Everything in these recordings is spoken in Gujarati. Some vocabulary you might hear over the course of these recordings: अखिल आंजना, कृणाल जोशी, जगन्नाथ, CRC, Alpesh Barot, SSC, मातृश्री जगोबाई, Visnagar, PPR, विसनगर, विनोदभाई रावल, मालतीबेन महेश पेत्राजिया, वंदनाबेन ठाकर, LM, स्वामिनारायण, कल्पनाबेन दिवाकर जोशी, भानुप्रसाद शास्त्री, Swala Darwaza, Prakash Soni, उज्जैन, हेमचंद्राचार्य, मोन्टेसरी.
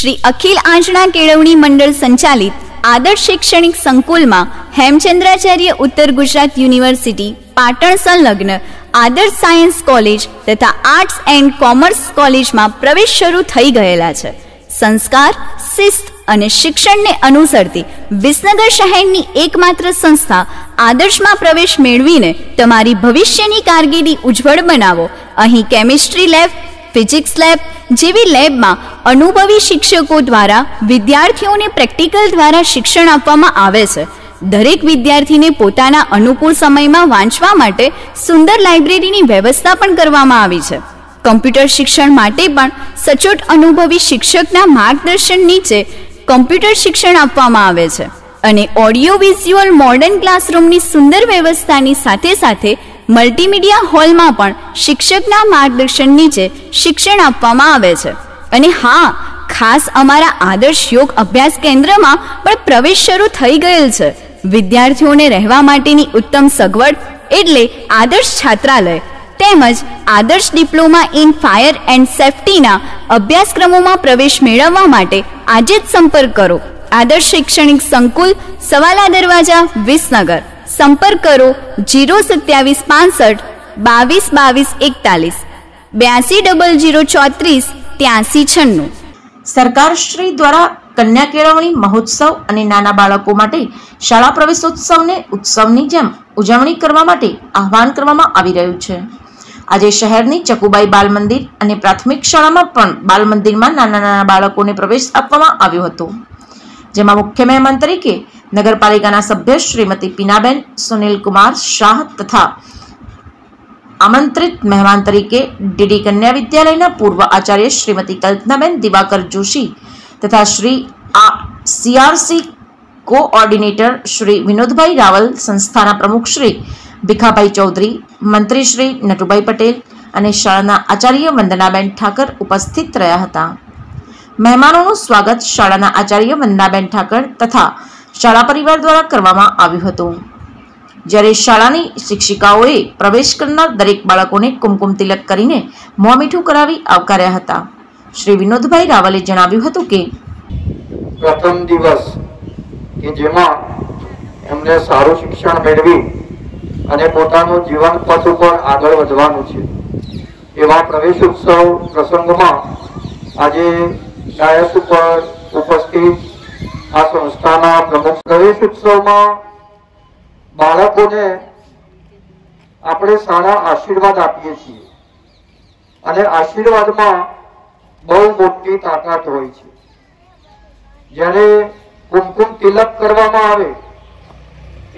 श्री अखिल आंजना केळवणी मंडळ संचालित आदर्श शैक्षणिक संकुल में हेमचंद्राचार्य उत्तर गुजरात यूनिवर्सिटी पाटण संलग्न आदर्श सायंस कॉलेज तथा आर्ट्स एंड कॉमर्स कॉलेज में प्रवेश शुरू थई गयेला छे। संस्कार शिस्त अने शिक्षण ने अनुसरती विसनगर शहरनी एकमात्र संस्था आदर्श में प्रवेश मेळवीने तमारी भविष्यनी कारकिर्दी उज्जवल बनावो। अहीं केमिस्ट्री लैब, फिजिक्स लैब जेवी लैब में अनुभवी शिक्षकों द्वारा विद्यार्थीओने प्रेक्टिकल द्वारा शिक्षण आपवामां आवे छे। दरेक विद्यार्थीने पोताना अनुकूल समयमां वांचवा माटे सुंदर लाइब्रेरीनी व्यवस्था पण करवामां आवी छे। कम्प्यूटर शिक्षण माटे पण सचोट अनुभवी शिक्षकना मार्गदर्शन नीचे कम्प्यूटर शिक्षण आपवामां आवे छे अने ऑडियो विज्युअल मॉडर्न क्लासरूमनी सुंदर व्यवस्थानी साथे साथे मल्टीमीडिया हॉल में पण शिक्षकना मार्गदर्शन नीचे शिक्षण आपवामां आवे छे। अने हाँ, खास अमारा आदर्श योग अभ्यास केन्द्र में पण प्रवेश शुरू थई गयेल छे। विद्यार्थीओने रहेवा माटेनी उत्तम सगवड एटले आदर्श छात्रालय તેમજ Adarsh diploma in fire and સેફ્ટીના અભ્યાસક્રમોમાં પ્રવેશ મેળવવા માટે આજે જ સંપર્ક કરો। આદર્શ શૈક્ષણિક સંકુલ, સવાલા દરવાજા, વિસનગર। સંપર્ક કરો 02765222241 8200348396। સરકારશ્રી દ્વારા કન્યા કેળવણી મહોત્સવ અને નાના બાળકો માટે શાળા પ્રવેશોત્સવને ઉત્સવની જેમ ઉજવણી કરવા માટે આહવાન કરવામાં આવી રહ્યું છે। આજે શહેરની ચકુબાઈ બાલ મંદિર અને પ્રાથમિક શાળામાં પણ બાલ મંદિરમાં નાના નાના બાળકોને પ્રવેશ આપવામાં આવ્યો હતો, જેમાં મુખ્ય મહેમાન તરીકે નગરપાલિકાના સભ્ય શ્રીમતી પીનાબેન સુનિલકુમાર શાહ તથા આમંત્રિત મહેમાન તરીકે ડીડી કન્યા વિદ્યાલયના પૂર્વ આચાર્ય શ્રીમતી કલ્પનાબેન દિવાકર જોશી તથા શ્રી CRC કોઓર્ડિનેટર શ્રી વિનોદભાઈ રાવલ, સંસ્થાના પ્રમુખ શ્રી ભીખાભાઈ ચૌધરી, મંત્રી શ્રી નટુભાઈ પટેલ અને શાળાના આચાર્ય વંદનાબેન ઠાકર ઉપસ્થિત રહ્યા હતા। મહેમાનોનું સ્વાગત શાળાના આચાર્ય વંદનાબેન ઠાકર તથા શાળા પરિવાર દ્વારા કરવામાં આવ્યું હતું, જ્યારે શાળાની શિક્ષિકાઓએ પ્રવેશ કરનાર દરેક બાળકોને કુમકુમ તિલક કરીને મોં મીઠું કરાવી આવકાર્યા હતા। શ્રી વિનોદભાઈ રાવલે જણાવ્યું હતું કે પ્રથમ દિવસ કે જેમાં એમને સારું શિક્ષણ મેળવી અને પોતાનું જીવન પથ ઉપર આગળ વધવાનું છે, એવા પ્રવેશ ઉત્સવ પ્રસંગમાં આજે ડાયસ ઉપર ઉપસ્થિત આ સંસ્થાના પ્રમુખ પ્રવેશ ઉત્સવમાં બાળકોને આપણે સારા આશીર્વાદ આપીએ છીએ અને આશીર્વાદમાં બહુ મોટી તાકાત હોય છે। જ્યારે કુમકુમ તિલક કરવામાં આવે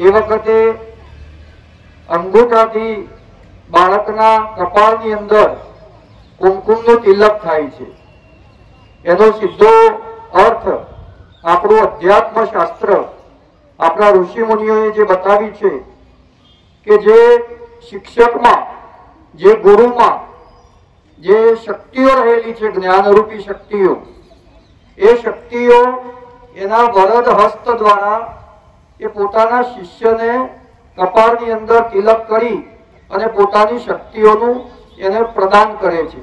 એ વખતે અંગૂઠાથી બાળકના કપાળની અંદર કુમકુમનું તિલક થાય છે। એનો સીધો અર્થ આપણું અધ્યાત્મ શાસ્ત્ર, આપણા ઋષિ મુનિઓએ જે બતાવી છે કે જે શિક્ષકમાં, જે ગુરુમાં જે શક્તિઓ રહેલી છે, જ્ઞાનરૂપી શક્તિઓ, એ શક્તિઓ એના વરદ હસ્ત દ્વારા એ પોતાના શિષ્યને કપાળની અંદર તિલક કરી અને પોતાની શક્તિઓનું એને પ્રદાન કરે છે।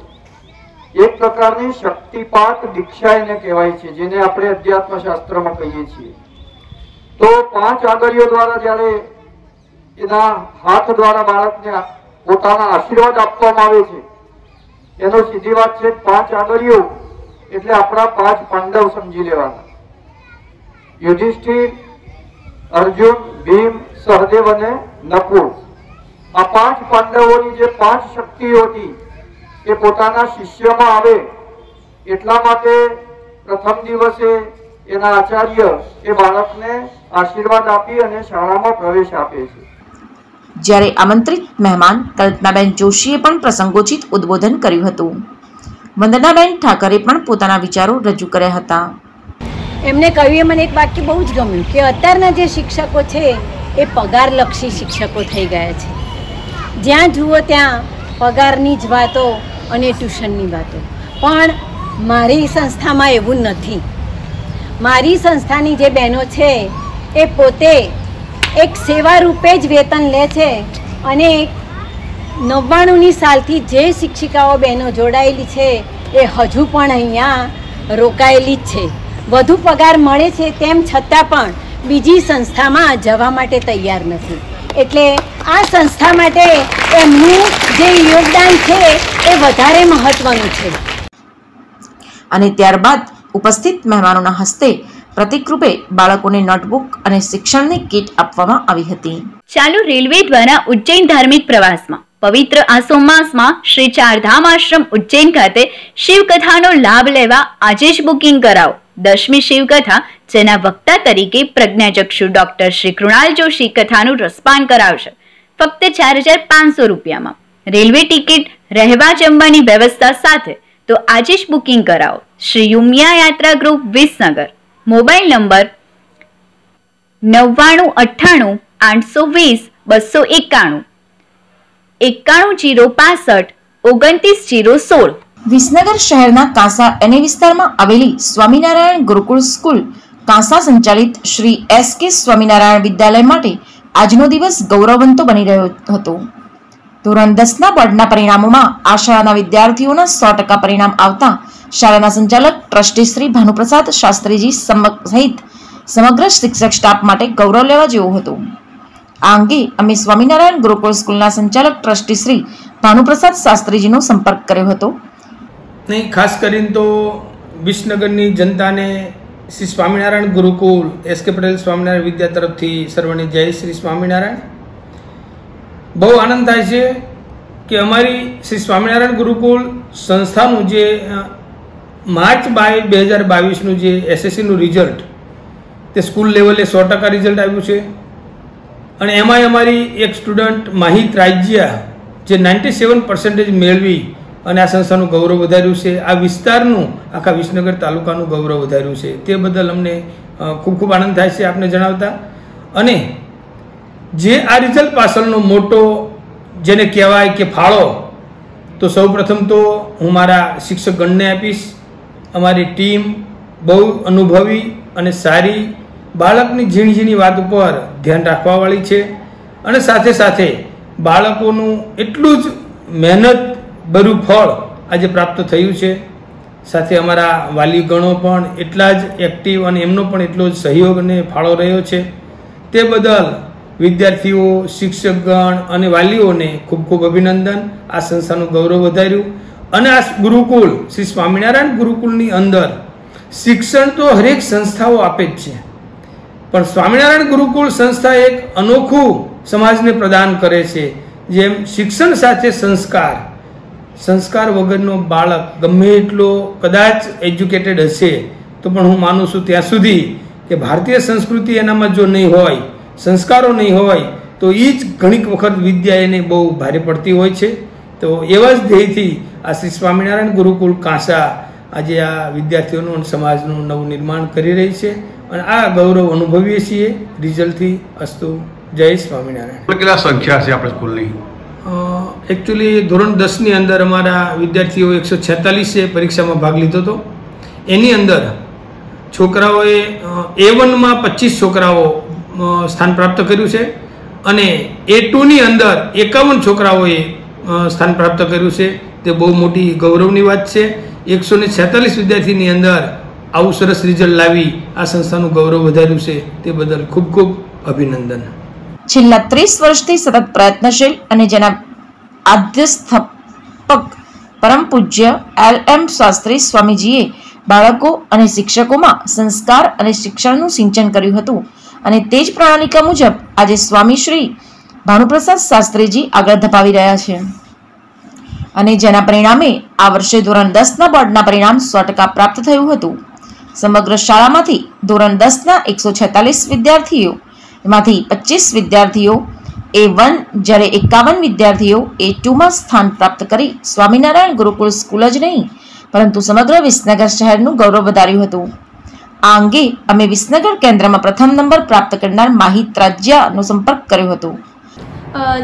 એક પ્રકારની શક્તિપાત દીક્ષા એને કહેવાય છે, જેને આપણે અધ્યાત્મશાસ્ત્રમાં કહીએ છીએ। તો પાંચ આગળીઓ દ્વારા જ્યારે એના હાથ દ્વારા બાળકને પોતાના આશીર્વાદ આપવામાં આવે છે, એનો સીધી વાત છે પાંચ આગળીઓ એટલે આપણા પાંચ પાંડવ સમજી લેવાના, યુધિષ્ઠિર, अर्जुन, भीम, सहदेव ने नकुल। आ पांच पांडवोनी जे पांच शक्तिओ थी ए पोताना शिष्यमां आवे एटला माटे प्रथम दिवसे एना आचार्य ए बाळकने आशीर्वाद आपी अने शाळामां प्रवेश आपे छे। ज्यारे आमंत्रित मेहमान कल्पनाबेन जोशीए पण प्रसंगोचित उद्बोधन कर्युं हतुं। वंदनाबेन ठाकरे पण पोताना विचारो रजू कर्या हता। એમને કહ્યું, મને એક વાક્ય બહુ જ ગમ્યું કે અત્યારના જે શિક્ષકો છે એ પગારલક્ષી શિક્ષકો થઈ ગયા છે। જ્યાં જુઓ ત્યાં પગારની જ વાતો અને ટ્યુશનની વાતો, પણ મારી સંસ્થામાં એવું નથી। મારી સંસ્થાની જે બહેનો છે એ પોતે એક સેવા રૂપે જ વેતન લે છે અને 99ની સાલથી જે શિક્ષિકાઓ બહેનો જોડાયેલી છે એ હજુ પણ અહીંયા રોકાયેલી જ છે. વધુ પગાર મળે છે તેમ છતાં પણ બીજી સંસ્થામાં જવા માટે તૈયાર નથી. એટલે આ સંસ્થા માટે એમનું જે યોગદાન છે એ વધારે મહત્વનું છે. અને ત્યારબાદ ઉપસ્થિત મહેમાનોના હસ્તે પ્રતિકરૂપે બાળકોને નોટબુક અને શિક્ષણની કીટ આપવામાં આવી હતી. ચાલુ રેલવે દ્વારા ઉજ્જૈન ધાર્મિક પ્રવાસમાં પવિત્ર આસો માસમાં શ્રી ચારધામ આશ્રમ ઉજ્જૈન ખાતે શિવકથાનો લાભ લેવા આજે જ બુકિંગ કરાવો. 10મી શિવકથા જેના વક્તા તરીકે પ્રજ્ઞાચક્ષુ ડોક્ટર શ્રી કૃણાલ જોશી કથાનું રસપાન કરાવશે ફક્ત 4500 રૂપિયામાં. રેલવે ટિકિટ, રહેવા જમવાની વ્યવસ્થા સાથે, તો આજે જ બુકિંગ કરાવો. શ્રી યુમિયા યાત્રા group Visnagar. Mobile number 9998200291 9105693016. Visnagar શહેરના કાંસા એને વિસ્તારમાં આવેલી સ્વામિનારાયણ ગુરુકુળ સ્કૂલ કાંસા સંચાલિત શ્રી એસકે સ્વામિનારાયણ વિદ્યાલય માટે આજનો દિવસ ગૌરવવંતો બની રહ્યો હતો. ધોરણ 10ના બોર્ડના પરિણામોમાં આ શાળાના વિદ્યાર્થીઓના 100% પરિણામ આવતા શાળાના સંચાલક ટ્રસ્ટી શ્રી ભાનુપ્રસાદ શાસ્ત્રીજી સહિત સમગ્ર શિક્ષક સ્ટાફ માટે ગૌરવ લેવા જેવો હતો. આ અંગે અમે સ્વામિનારાયણ ગુરુકુળ સ્કૂલના સંચાલક ટ્રસ્ટી શ્રી ભાનુપ્રસાદ શાસ્ત્રીજીનો સંપર્ક કર્યો હતો. નહીં, ખાસ કરીને તો વિસનગરની જનતાને શ્રી સ્વામિનારાયણ ગુરુકુલ એસકે પટેલ સ્વામિનારાયણ વિદ્યા તરફથી સર્વને જય શ્રી સ્વામિનારાયણ. બહુ આનંદ થાય છે કે અમારી શ્રી સ્વામિનારાયણ ગુરુકુલ સંસ્થાનું જે માર્ચ 2022નું જે એસએસસીનું રિઝલ્ટ તે સ્કૂલ લેવલે 100% રિઝલ્ટ આવ્યું છે. અને એમાંય અમારી એક સ્ટુડન્ટ માહિત રાજ્યા જે 97% મેળવી અને આ સંસ્થાનું ગૌરવ વધાર્યું છે. આ વિસ્તારનું, આખા વિસનગર તાલુકાનું ગૌરવ વધાર્યું છે. તે બદલ અમને ખૂબ ખૂબ આનંદ થાય છે આપને જણાવતા. અને જે આ રિઝલ્ટ પાછળનો મોટો જેને કહેવાય કે ફાળો, તો સૌપ્રથમ તો હું મારા શિક્ષકગણને આપીશ. અમારી ટીમ બહુ અનુભવી અને સારી, બાળકની ઝીણી વાત ઉપર ધ્યાન રાખવાવાળી છે અને સાથે સાથે બાળકોનું એટલું જ મહેનત ભર્યું ફળ આજે પ્રાપ્ત થયું છે. સાથે અમારા વાલીગણો પણ એટલા જ એક્ટિવ અને એમનો પણ એટલો જ સહયોગ અને ફાળો રહ્યો છે. તે બદલ વિદ્યાર્થીઓ, શિક્ષકગણ અને વાલીઓને ખૂબ ખૂબ અભિનંદન. આ સંસ્થાનું ગૌરવ વધાર્યું. અને આ ગુરુકુલ, શ્રી સ્વામિનારાયણ ગુરુકુલની અંદર શિક્ષણ તો હરેક સંસ્થાઓ આપે જ છે, પણ સ્વામિનારાયણ ગુરુકુળ સંસ્થા એક અનોખું સમાજને પ્રદાન કરે છે. જેમ શિક્ષણ સાથે સંસ્કાર વગરનો બાળક ગમે એટલો કદાચ એજ્યુકેટેડ હશે તો પણ હું માનું છું ત્યાં સુધી કે ભારતીય સંસ્કૃતિ એનામાં જો નહીં હોય, સંસ્કારો નહીં હોય, તો એ જ ઘણીક વખત વિદ્યા એને બહુ ભારે પડતી હોય છે. તો એવા જ ધ્યેયથી આ શ્રી સ્વામિનારાયણ ગુરુકુળ કાંસા આજે આ વિદ્યાર્થીઓનું અને સમાજનું નવું નિર્માણ કરી રહી છે અને આ ગૌરવ અનુભવીએ છીએ રિઝલ્ટથી. અસ્તુ, જય સ્વામિનારાયણ. કેટલા સંખ્યા છે આપણે સ્કૂલની? એકચ્યુઅલી ધોરણ 10ની અંદર અમારા વિદ્યાર્થીઓ 146 પરીક્ષામાં ભાગ લીધો હતો. એની અંદર છોકરાઓએ A1માં 25 છોકરાઓ સ્થાન પ્રાપ્ત કર્યું છે અને A2ની અંદર 51 છોકરાઓએ સ્થાન પ્રાપ્ત કર્યું છે. તે બહુ મોટી ગૌરવની વાત છે. 146 વિદ્યાર્થીની અંદર આવું સરસ રિઝલ્ટ લાવી આ સંસ્થાનું ગૌરવ વધાર્યું છે. તે બદલ ખૂબ ખૂબ અભિનંદન. છેલ્લા 30 વર્ષથી સતત પ્રયત્નશીલ અને જેના આદ્ય સ્થાપક પરમ પૂજ્ય LM શાસ્ત્રી સ્વામીજીએ બાળકો અને શિક્ષકોમાં સંસ્કાર અને શિક્ષણનું સિંચન કર્યું હતું અને તે જ પ્રણાલિકા મુજબ આજે સ્વામી શ્રી ભાનુપ્રસાદ શાસ્ત્રીજી આગળ ધપાવી રહ્યા છે. અને જેના પરિણામે આ વર્ષે ધોરણ 10ના બોર્ડના પરિણામ 100% પ્રાપ્ત થયું હતું. સમગ્ર શાળામાંથી ધોરણ 10ના 146 વિદ્યાર્થીઓ એમાંથી 25 વિદ્યાર્થીઓ A1 જ્યારે 51 વિદ્યાર્થીઓ A2માં સ્થાન પ્રાપ્ત કરી સ્વામિનારાયણ ગુરુકુળ સ્કૂલ જ નહીં પરંતુ સમગ્ર વિસનગર શહેરનું ગૌરવ વધાર્યું હતું. આ અંગે અમે વિસનગર કેન્દ્રમાં પ્રથમ નંબર પ્રાપ્ત કરનાર માહિત ત્રાજ્યાનો સંપર્ક કર્યો હતો.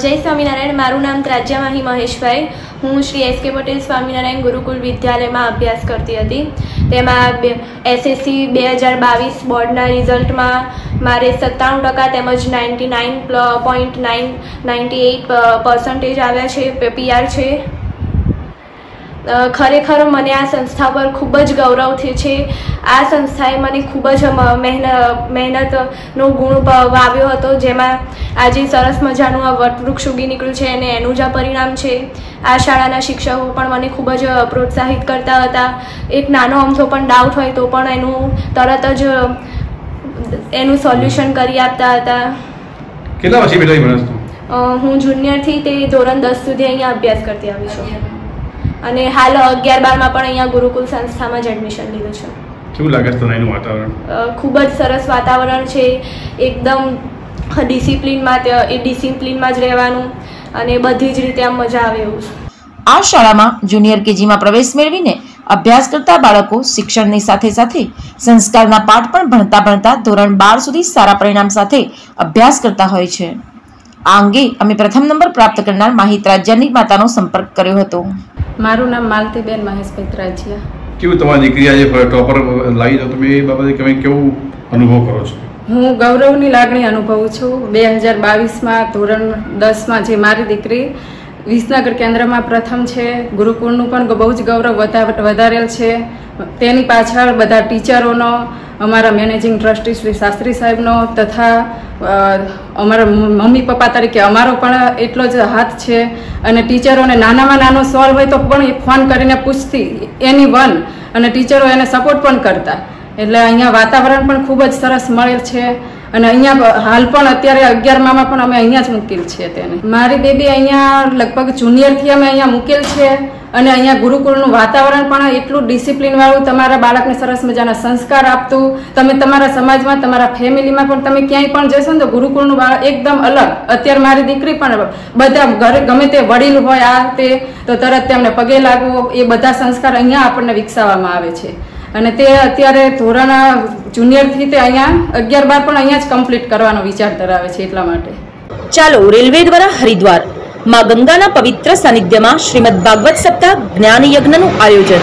જય સ્વામિનારાયણ. મારું નામ ત્રાજ્યા માહી મહેશભાઈ. હું શ્રી એસકે પટેલ સ્વામિનારાયણ ગુરુકુલ વિદ્યાલયમાં અભ્યાસ કરતી હતી. તેમાં SSC 2022 બોર્ડના રિઝલ્ટમાં મારે 97% તેમજ 99.998% આવ્યા છે. PPR છે. खरेखर मने आ संस्था पर खूब ज गौरव थयो छे। आ संस्थाए मने खूब ज मेहनतनो गुण वाव्यो हतो, जेमां आजे सरस मजानुं आ वटवृक्ष उगी निकळ्युं छे अने एनुं ज आ परिणाम छे। आ शाळाना शिक्षको पण मने खूब ज प्रोत्साहित करता हता। एक नानो अमथो पण डाउट होय तो पण एनुं तरत ज एनुं सोल्यूशन करी आपता हता। केटला वर्षे बेटा भणावतो? हूँ जूनियर थी ते धोरण 10 सुधी अहीं अभ्यास करती आवी छुं अने हाल 11-12 में पण अहीं गुरुकुल संस्था में ज एडमिशन लीधुं छे। केवुं लागे छे तने एनुं वातावरण? खूब ज सरस वातावरण छे, एकदम डिसिप्लिन में ज रहेवानुं अने बधी ज रीते आम मजा आवे एवुं छे। आ शाला में जूनियर केजी में प्रवेश मेळवीने अभ्यास करता बाळको शिक्षणनी साथे साथे संस्कारना पाठ पण भणता भणता धोरण 12 सुधी सारा परिणाम साथे अभ्यास करता होय छे। आ अंगे अमे प्रथम नंबर प्राप्त करनार माहित राज्यानी मातानो संपर्क कर्यो हतो। मारू नाम मालतीबेन महेश पेत्राजिया। केवुं तमारी दीकरी आजे टॉपर लावी तो मे बाबते તમે કેવો અનુભવ કરો છો? હું ગૌરવની લાગણી અનુભવું છું। 2022 માં ધોરણ 10 માં જે મારી દીકરી વિસનગર કેન્દ્રમાં પ્રથમ છે, ગુરુકુળનું પણ બહુ જ ગૌરવ વધારેલ છે। તેની પાછળ બધા ટીચરોનો, અમારા મેનેજિંગ ટ્રસ્ટી શ્રી શાસ્ત્રી સાહેબનો તથા અમારા મમ્મી પપ્પા તરીકે અમારો પણ એટલો જ હાથ છે। અને ટીચરોને નાનામાં નાનો સોલ્વ હોય તો પણ એ ફોન કરીને પૂછતી એની વન, અને ટીચરો એને સપોર્ટ પણ કરતા, એટલે અહીંયા વાતાવરણ પણ ખૂબ જ સરસ મળેલ છે। અને અહીંયા હાલ પણ અત્યારે 11માં પણ અમે અહીંયા જ મૂકેલ છીએ તેને। મારી બેબી અહીંયા લગભગ જુનિયરથી અમે અહીંયા મૂકેલ છે। અને અહીંયા ગુરુકુળનું વાતાવરણ પણ એટલું ડિસિપ્લિનવાળું, તમારા બાળકને સરસ મજાના સંસ્કાર આપતું। તમે તમારા સમાજમાં, તમારા ફેમિલીમાં પણ તમે ક્યાંય પણ જશો ને તો ગુરુકુળનું બાળક એકદમ અલગ। અત્યારે મારી દીકરી પણ બધા ઘરે ગમે તે વડીલ હોય આ તે તો તરત તેમને પગે લાગવો, એ બધા સંસ્કાર અહીંયા આપણને વિકસાવવામાં આવે છે। અને તે અત્યારે ધોરણ જુનિયરથી તે અહીંયા 11-12 પણ અહીંયા જ કમ્પ્લીટ કરવાનો વિચાર ધરાવે છે, એટલા માટે। ચાલો રેલવે દ્વારા હરિદ્વાર माँ गंगा ना पवित्र सानिध्य में श्रीमद भागवत सप्ताह ज्ञान यज्ञ नु आयोजन।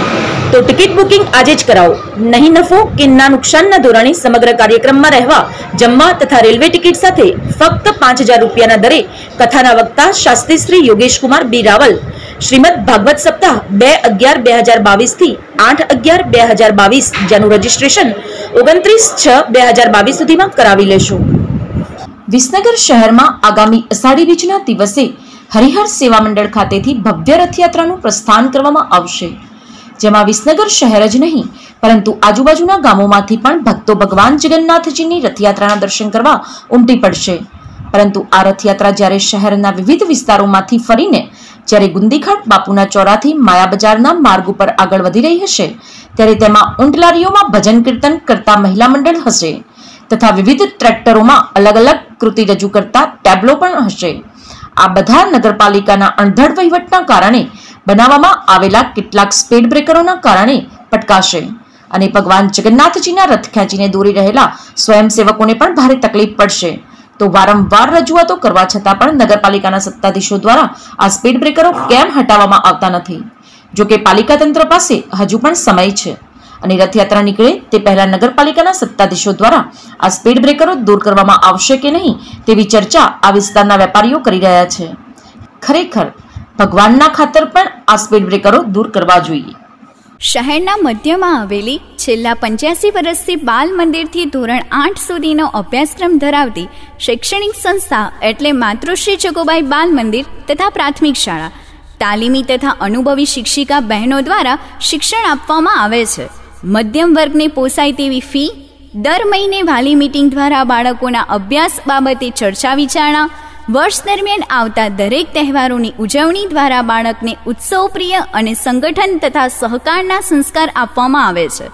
तो टिकट बुकिंग आजे ज कराओ, नहीं नफो के ना नुकसान ना धोरणे समग्र कार्यक्रम में रहवा, जमवा तथा रेलवे टिकट साथे फक्त 5000 रूपिया ना दरे कथा ना वक्ता शास्त्री श्री योगेश कुमार बी रावल श्रीमद भागवत सप्ताह 2/11/2022 थी 8/11/2022 जेनु रजिस्ट्रेशन 29/6/2022 सुधी में करावी लेशो। विसनगर शहर में आगामी आषाढ़ी बीजना दिवसे हरिहर सेवा मंडल खाते थी भव्य रथयात्रानुं प्रस्थान करवामां आवशे, जेमां विसनगर शहर ज नहीं परंतु आजूबाजूना गामोमांथी पण भक्तो भगवान जगन्नाथजीनी रथयात्राना दर्शन करवा उमटी पड़शे। परंतु आ रथयात्रा ज्यारे शहरना विविध विस्तारोमांथी फरीने ज्यारे गुंदीघाट बापूना चौराथी माया बजारना मार्ग पर आगळ वधी रही हशे, त्यारे तेमां ऊंटलारीओमां भजन कीर्तन करता महिला मंडल हशे तथा विविध ट्रेक्टरोमां अलग अलग कृति रजू करता टेब्लो पण हशे। आ बधा नगरपालिकाना अंधड़ वहीवटना कारणे बनावामां आवेला केटलाक स्पीड ब्रेकरोना कारणे पटकाशे अने भगवान जगन्नाथजीना रथ खेचीने दोरी रहेला स्वयंसेवकोने पण भारे तकलीफ पड़शे। तो वारंवार रजूआतो करवा छतां पण नगरपालिकाना सत्ताधीशो द्वारा आ स्पीड ब्रेकरो केम हटावामां आवता नथी। जो के पालिका तंत्र पासे हजू पण समय छे अने रथयात्रा निकळे ते पहेला नगरपालिकाना सत्ताधीशो द्वारा आ स्पीड ब्रेकरो दूर करवामां आवशे के नहीं तेवी चर्चा आ विस्तारना वेपारीओ करी रह्या छे। खरेखर भगवानना खातर पण आ स्पीड ब्रेकरो दूर करवा जोईए। शहरना मध्यमां आवेली छेल्ला 85 वर्षथी बाल मंदिरथी धोरण 8 सुधीनो अभ्यासक्रम धरावती शैक्षणिक संस्था एटले मातृश्री जगोबाई बाल मंदिर तथा प्राथमिक शाळा तालीमी तथा अनुभवी शिक्षिका बहनों द्वारा शिक्षण आपवामां आवे छे। मध्यम वर्ग ने पोसाय तेवी फी, दर महीने वाली मीटिंग द्वारा बाळकोना अभ्यास बाबते चर्चा विचारणा, वर्ष दरमियान आवता दरेक तहेवारोनी उजवणी द्वारा बाळकने उत्सवप्रिय अने संगठन तथा सहकारना संस्कार आपवामां आवे छे।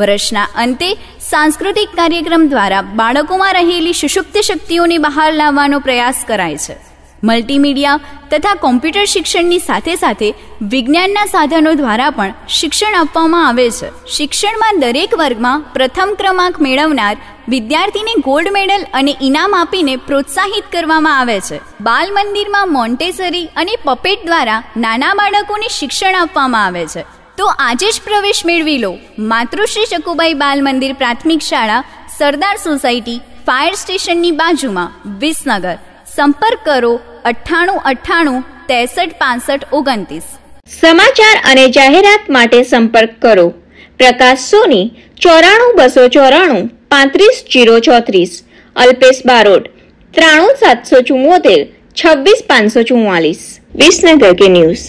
वर्षना अंते सांस्कृतिक कार्यक्रम द्वारा बाळकोमां रहेली सुषुप्त शक्तिओने बहार लावવાનો प्रयास कराय छे। मल्टीमीडिया तथा कॉम्प्यूटर शिक्षणनी साथे साथे विज्ञानना साधनो द्वारा पण शिक्षण आपवामां आवे छे। शिक्षणमां दरेक वर्गमां प्रथम क्रमांक मेळवनार विद्यार्थीने गोल्ड मेडल अने इनाम आपीने प्रोत्साहित करवामां आवे छे। बाल मंदिरमां मोन्टेसरी अने पपेट द्वारा नाना बाळकोने शिक्षण आपवामां आवे छे। तो आजे ज प्रवेश मेळवी लो। मातृश्री चकुबाई बाल मंदिर प्राथमिक शाळा, सरदार सोसायटी, फायर स्टेशननी बाजुमां, विसनगर। संपर्क करो 98-98-63-65-29। समाचार अने जाहेरात माटे संपर्क करो प्रकाश सोनी 94 294 35 034, अल्पेश बारोट 93 774 26 544, विसनगर के न्यूज।